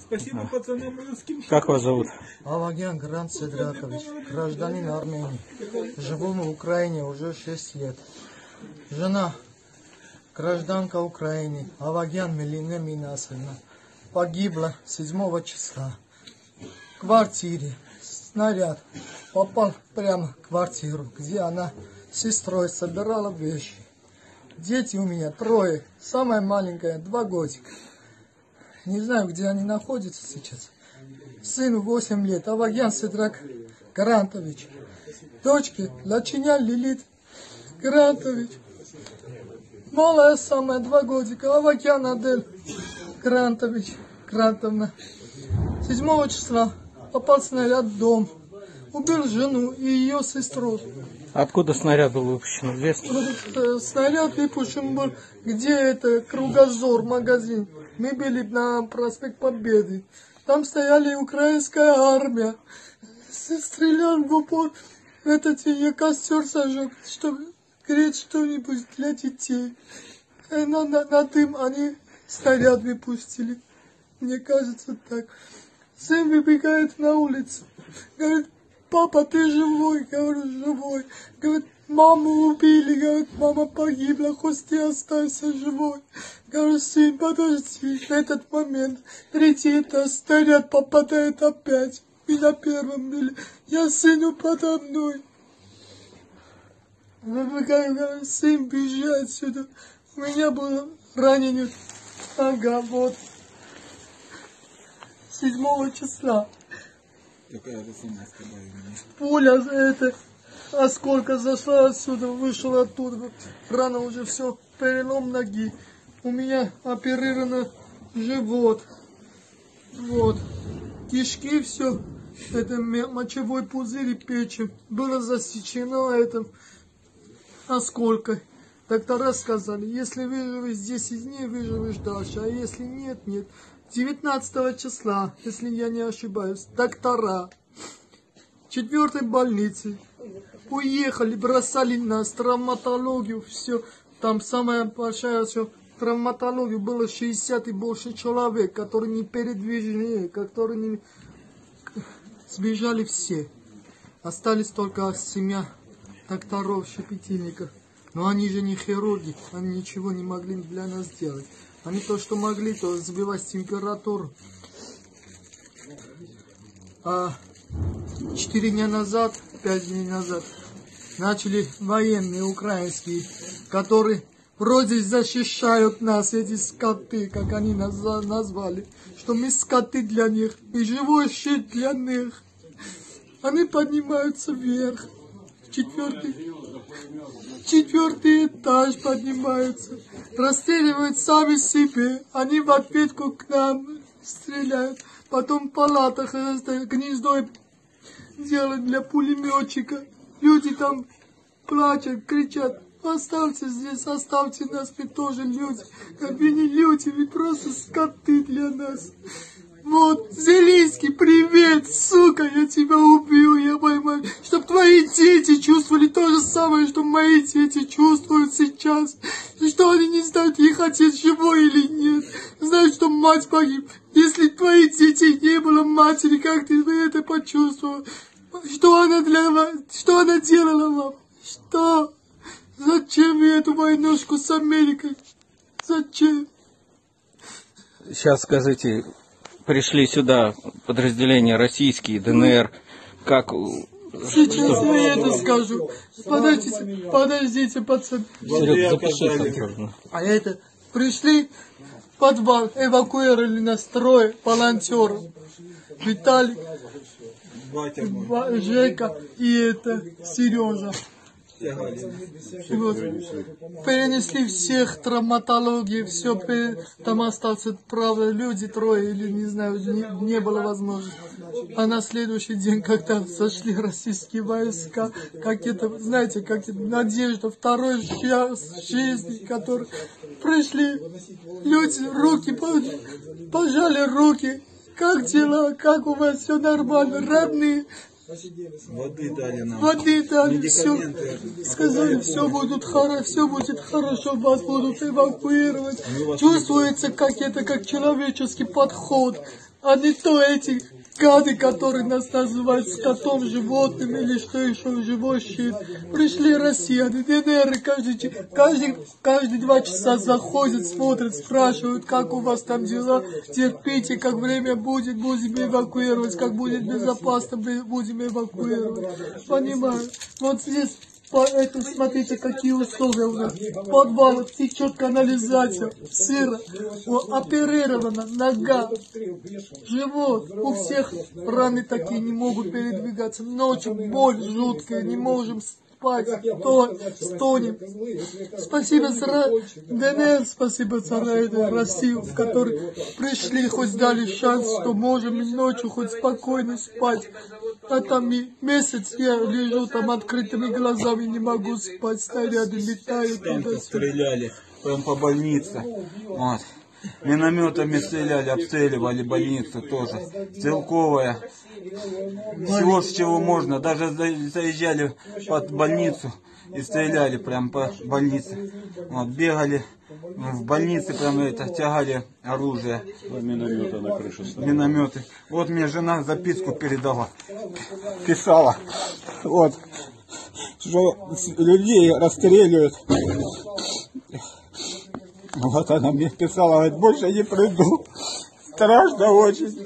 Спасибо пацанам людским. Как вас зовут? Авагян Гранд Седракович, гражданин Армении. Живу в Украине уже 6 лет. Жена гражданка Украины, Авагян Милина Минасовна, погибла 7 числа. В квартире снаряд попал прямо в квартиру, где она с сестрой собирала вещи. Дети у меня 3, самая маленькая 2 годика. Не знаю, где они находятся сейчас. Сыну 8 лет, Авагян Седрак Грантович. Дочке Лаченян Лилит Грантович. Малая самая 2 годика, Авагян Адель Грантович, Грантовна. 7 числа попал снаряд в дом. Убил жену и ее сестру. Откуда снаряд был выпущен? Известно? Снаряд выпущен был, где это кругозор, магазин. Мы были на проспект Победы. Там стояли украинская армия. Стрелял в упор. Этот ее костер сожег, чтобы греть что-нибудь для детей. И на дым они снаряд выпустили. Мне кажется так. Сын выбегает на улицу. Говорит: папа, ты живой? Говорю, живой. Говорит, маму убили. Говорит, мама погибла, хоть ты останься живой. Говорю, сын, подожди. В этот момент 3-й этаж, снаряд попадает опять. И на 1-м были. Я сыну подо мной. Выбегаю, говорю, сын, бежи отсюда. У меня было ранение. Нога, вот. 7 числа. Пуля это, осколка зашла отсюда, вышел оттуда. Рана уже все, перелом ноги. У меня оперировано живот. Вот. Кишки все. Это мочевой пузырь и печень. Было засечено это осколкой. Доктора сказали, если выживешь 10 дней, выживешь дальше. А если нет, нет. 19 числа, если я не ошибаюсь, доктора 4-й больницы уехали, бросали нас, травматологию, все, там самая большая все, травматологию было 60 и больше человек, которые не передвижены, которые не... сбежали все. Остались только 7 докторов, щепетильников, но они же не хирурги, они ничего не могли для нас сделать. Они то, что могли, то сбивать температуру. 4 дня назад, 5 дней назад, начали военные украинские, которые вроде защищают нас, эти скоты, как они нас назвали, что мы скоты для них, и живой щит для них. Они поднимаются вверх, 4-й этаж поднимаются, расстреливают сами себе, они в ответку к нам стреляют, потом в палатах гнездо делают для пулеметчика, люди там плачут, кричат: оставьте здесь, оставьте нас, мы тоже люди, вы не люди, вы просто скоты для нас. Вот, Зелинский, привет, сука, я тебя убью, я поймаю, чтоб твои дети чувствовали то же самое, что мои дети чувствуют сейчас, и что они не знают, их отец живой или нет, знают, что мать погиб. Если твоих детей не было матери, как ты это почувствовал? Что она для вас, что она делала вам? Что? Зачем я эту войнушку с Америкой? Зачем? Сейчас скажите... Пришли сюда подразделения российские, ДНР, как... Сейчас что? Я это скажу. Подождите, подождите, пацаны. Серег, запиши. А это, пришли в подвал, эвакуировали нас 3 волонтеров. Виталик, Жека и это, Сережа. Вот. Перенесли всех, травматологии, все, там остался, правда, люди 3 или не знаю, не было возможности. А на следующий день, когда сошли российские войска, как это, знаете, как это, надежда, второй час жизни, которые пришли, люди, руки, пожали руки, как дела, как у вас, все нормально, родные. Воды дали нам. Воды дали, все. Сказали, все будет хорошо, вас будут эвакуировать. Чувствуется как это, как человеческий подход. а не то эти гады, которые нас называют скотом, животным или что еще, живой щит. Пришли россияне, ДНР, каждые 2 часа заходят, смотрят, спрашивают, как у вас там дела, терпите, как время будет, будем эвакуировать, как будет безопасно, будем эвакуировать. Понимаю, вот здесь... Поэтому смотрите, какие условия у нас. Подвал, течет канализация, сыро, оперирована нога, живот. У всех раны такие, не могут передвигаться. Ночью боль жуткая, не можем спать, стонем. Спасибо за ДНР, спасибо за Россию, в которой пришли, хоть дали шанс, что можем и ночью хоть спокойно спать. А там месяц я лежу там открытыми глазами, не могу спать, снаряды летают. Стреляли, прям по больнице. Вот. Минометами стреляли, обстреливали больницу тоже. Стрелковая. Всего, с чего можно. Даже заезжали под больницу и стреляли прям по больнице. Вот, бегали. В больнице прям это тягали оружие. Минометы на крышу ставили. Минометы. Вот мне жена записку передала. Писала. Вот. Что людей расстреливают. Вот она мне писала, говорит, больше не приду. Страшно очень.